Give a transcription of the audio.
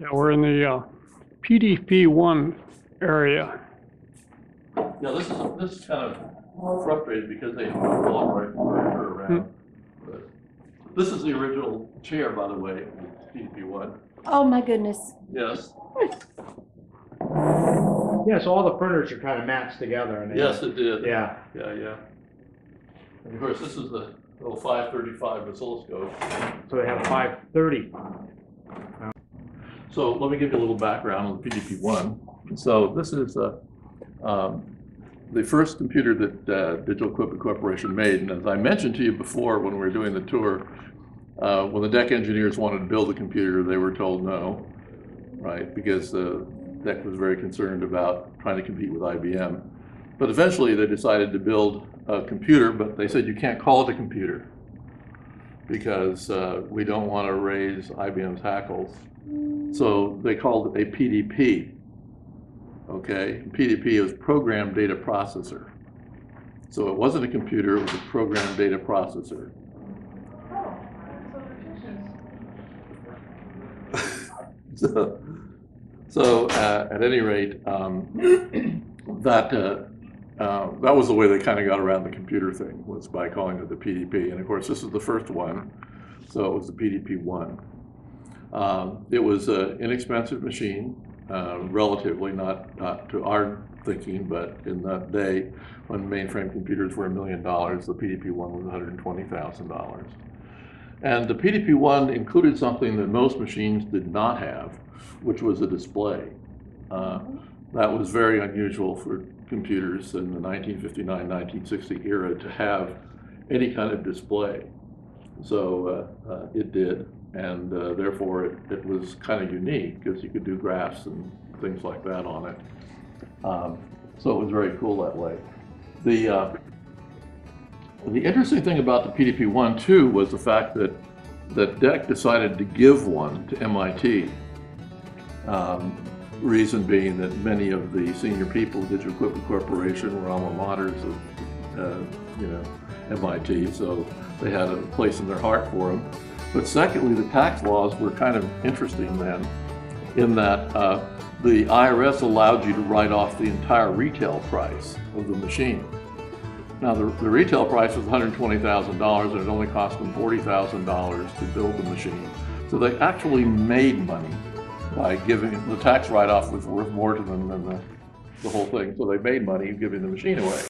Yeah, we're in the PDP-1 area. Yeah, this is kind of frustrating because they all right around. But this is the original chair, by the way, PDP-1. Oh my goodness. Yes. Yes, all the furniture kind of matched together. And yes, it did. Yeah. Yeah, yeah. And of course, this is the little 535 oscilloscope. So they have 535. So let me give you a little background on the PDP-1. So this is the first computer that Digital Equipment Corporation made. And as I mentioned to you before when we were doing the tour, when the DEC engineers wanted to build a computer, they were told no, right? Because DEC was very concerned about trying to compete with IBM. But eventually they decided to build a computer, but they said you can't call it a computer because we don't want to raise IBM's hackles. So they called it a PDP. Okay, PDP was Program Data Processor. So it wasn't a computer, it was a Program Data Processor. So at any rate, that was the way they kind of got around the computer thing, was by calling it the PDP. And of course, this is the first one, so it was the PDP-1. It was an inexpensive machine, relatively, not to our thinking, but in that day when mainframe computers were $1 million, the PDP-1 was $120,000. And the PDP-1 included something that most machines did not have, which was a display. That was very unusual for computers in the 1959-1960 era to have any kind of display. So it did, and therefore it was kind of unique because you could do graphs and things like that on it. So it was very cool that way. The interesting thing about the PDP-1 too was the fact that DEC decided to give one to MIT. Reason being that many of the senior people at Digital Equipment Corporation were alma maters of MIT, so they had a place in their heart for them. But secondly, the tax laws were kind of interesting then, in that the IRS allowed you to write off the entire retail price of the machine. Now, the retail price was $120,000, and it only cost them $40,000 to build the machine. So they actually made money by giving the tax write-off was worth more to them than the whole thing. So they made money giving the machine away.